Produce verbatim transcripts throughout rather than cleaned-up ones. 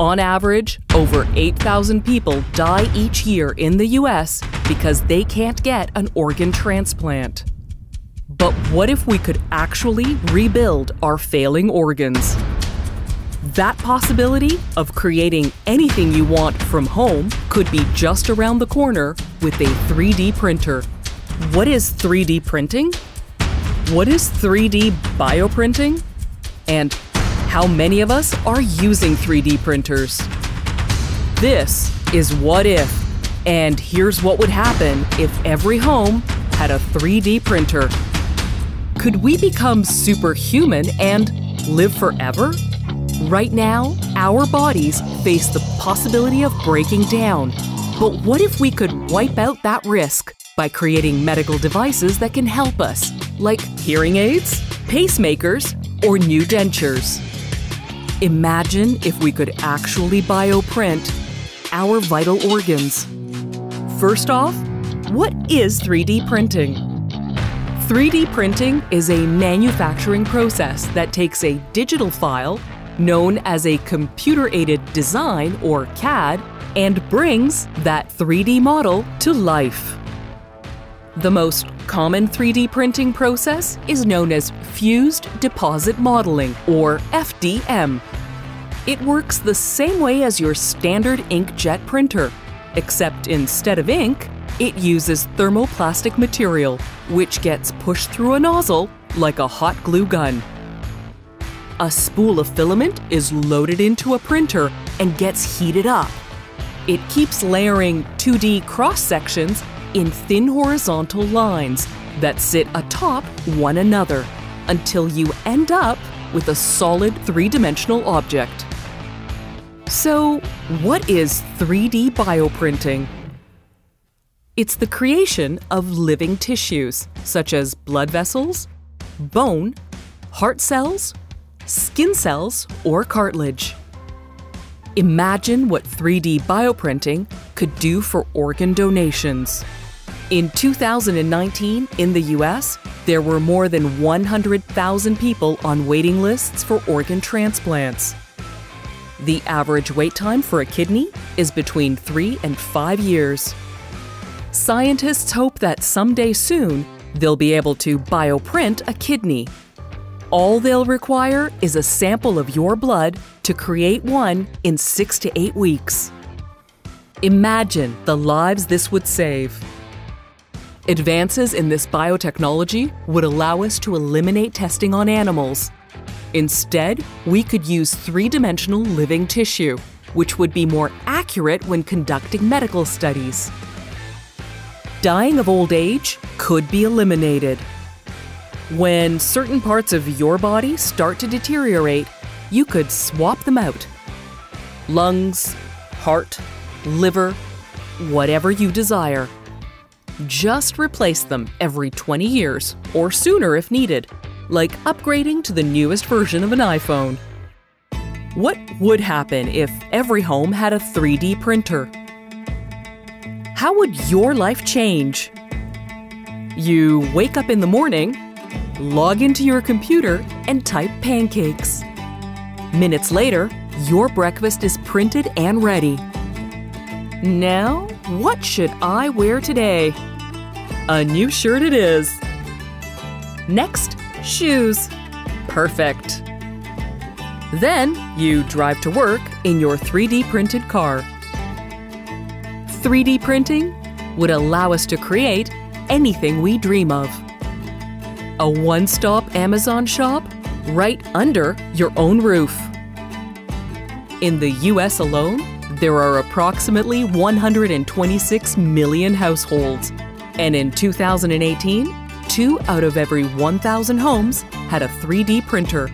On average, over eight thousand people die each year in the U S because they can't get an organ transplant. But what if we could actually rebuild our failing organs? That possibility of creating anything you want from home could be just around the corner with a three D printer. What is three D printing? What is three D bioprinting? And how many of us are using three D printers? This is What If, and here's what would happen if every home had a three D printer. Could we become superhuman and live forever? Right now, our bodies face the possibility of breaking down. But what if we could wipe out that risk by creating medical devices that can help us, like hearing aids, pacemakers, or new dentures? Imagine if we could actually bioprint our vital organs. First off, what is three D printing? three D printing is a manufacturing process that takes a digital file, known as a computer-aided design or C A D, and brings that three D model to life. The most common three D printing process is known as fused deposit modeling, or F D M. It works the same way as your standard inkjet printer, except instead of ink, it uses thermoplastic material, which gets pushed through a nozzle like a hot glue gun. A spool of filament is loaded into a printer and gets heated up. It keeps layering two D cross-sections in thin horizontal lines that sit atop one another until you end up with a solid three-dimensional object. So, what is three D bioprinting? It's the creation of living tissues, such as blood vessels, bone, heart cells, skin cells, or cartilage. Imagine what three D bioprinting could do for organ donations. In two thousand nineteen, in the U S, there were more than one hundred thousand people on waiting lists for organ transplants. The average wait time for a kidney is between three and five years. Scientists hope that someday soon, they'll be able to bioprint a kidney. All they'll require is a sample of your blood to create one in six to eight weeks. Imagine the lives this would save. Advances in this biotechnology would allow us to eliminate testing on animals. Instead, we could use three-dimensional living tissue, which would be more accurate when conducting medical studies. Dying of old age could be eliminated. When certain parts of your body start to deteriorate, you could swap them out. Lungs, heart, liver, whatever you desire. Just replace them every twenty years or sooner if needed, like upgrading to the newest version of an iPhone. What would happen if every home had a three D printer? How would your life change? You wake up in the morning, log into your computer and type pancakes. Minutes later, your breakfast is printed and ready. Now, what should I wear today? A new shirt it is. Next, shoes. Perfect. Then, you drive to work in your three D printed car. three D printing would allow us to create anything we dream of. A one-stop Amazon shop right under your own roof. In the U S alone, there are approximately one hundred twenty-six million households, and in two thousand eighteen, two out of every one thousand homes had a three D printer.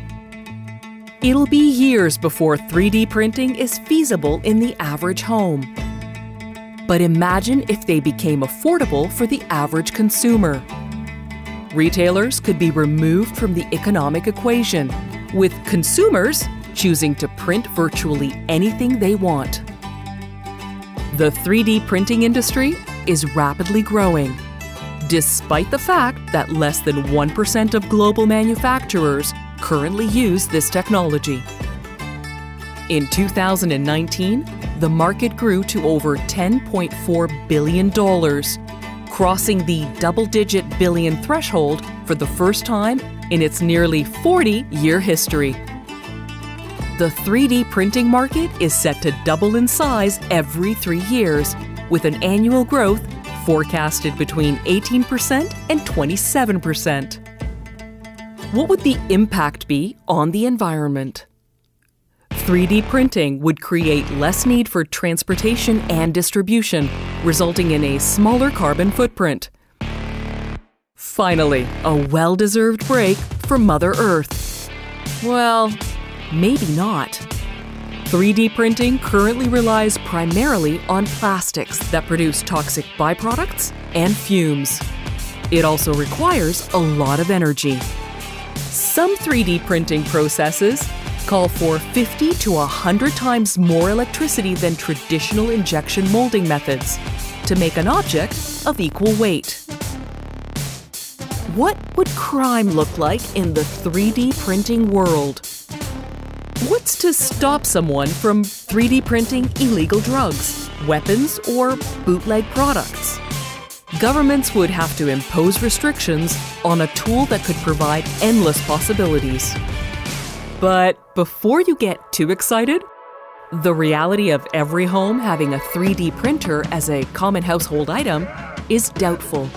It'll be years before three D printing is feasible in the average home. But imagine if they became affordable for the average consumer. Retailers could be removed from the economic equation, with consumers choosing to print virtually anything they want. The three D printing industry is rapidly growing, despite the fact that less than one percent of global manufacturers currently use this technology. In two thousand nineteen, the market grew to over ten point four billion dollars, crossing the double-digit billion threshold for the first time in its nearly forty-year history. The three D printing market is set to double in size every three years, with an annual growth forecasted between eighteen percent and twenty-seven percent. What would the impact be on the environment? three D printing would create less need for transportation and distribution, resulting in a smaller carbon footprint. Finally, a well-deserved break for Mother Earth. Well, maybe not. three D printing currently relies primarily on plastics that produce toxic byproducts and fumes. It also requires a lot of energy. Some three D printing processes call for fifty to one hundred times more electricity than traditional injection molding methods to make an object of equal weight. What would crime look like in the three D printing world? What's to stop someone from three D printing illegal drugs, weapons, or bootleg products? Governments would have to impose restrictions on a tool that could provide endless possibilities. But before you get too excited, the reality of every home having a three D printer as a common household item is doubtful.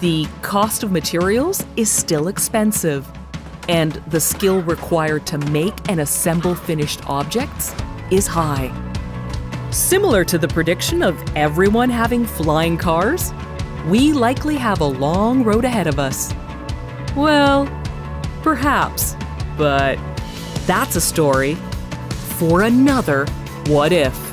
The cost of materials is still expensive, and the skill required to make and assemble finished objects is high. Similar to the prediction of everyone having flying cars, we likely have a long road ahead of us. Well, perhaps, but that's a story for another What If.